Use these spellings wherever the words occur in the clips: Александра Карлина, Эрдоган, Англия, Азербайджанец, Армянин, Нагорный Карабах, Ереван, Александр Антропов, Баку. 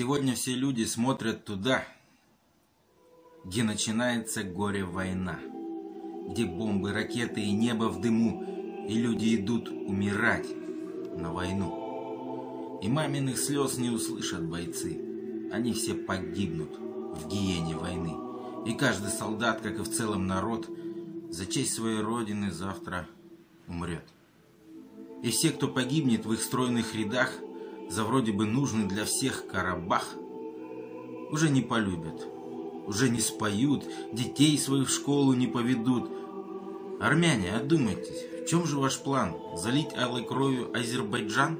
Сегодня все люди смотрят туда, где начинается горе-война, где бомбы, ракеты и небо в дыму, и люди идут умирать на войну. И маминых слез не услышат бойцы, они все погибнут в гиене войны. И каждый солдат, как и в целом народ, за честь своей родины завтра умрет. И все, кто погибнет в их стройных рядах, за вроде бы нужный для всех Карабах, уже не полюбят, уже не споют, детей своих в школу не поведут. Армяне, одумайтесь, в чем же ваш план? Залить алой кровью Азербайджан?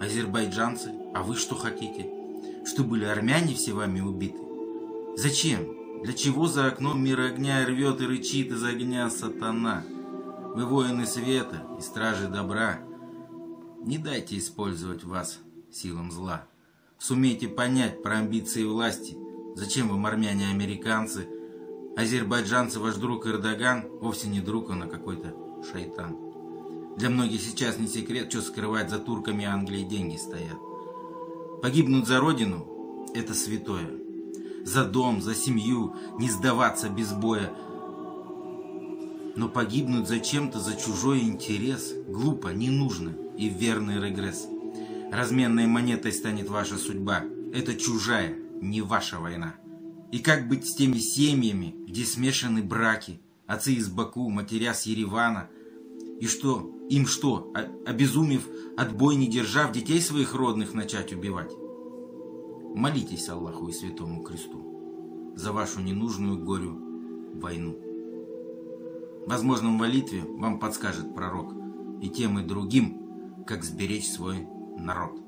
Азербайджанцы, а вы что хотите? Что были армяне все вами убиты? Зачем? Для чего за окном мир огня рвет и рычит из огня сатана? Вы воины света и стражи добра. Не дайте использовать вас силам зла. Сумейте понять про амбиции власти. Зачем вам армяне-американцы? Азербайджанцы, ваш друг Эрдоган, вовсе не друг, он, а какой-то шайтан. Для многих сейчас не секрет, что скрывать, за турками Англии деньги стоят. Погибнуть за родину – это святое. За дом, за семью, не сдаваться без боя. Но погибнуть зачем-то за чужой интерес глупо, не нужно и верный регресс. Разменной монетой станет ваша судьба. Это чужая, не ваша война. И как быть с теми семьями, где смешаны браки? Отцы из Баку, матеря с Еревана. И что, им что, обезумев, от бой не держав, детей своих родных начать убивать? Молитесь Аллаху и Святому Кресту за вашу ненужную горю войну. Возможно, в молитве вам подскажет пророк и тем и другим, как сберечь свой народ.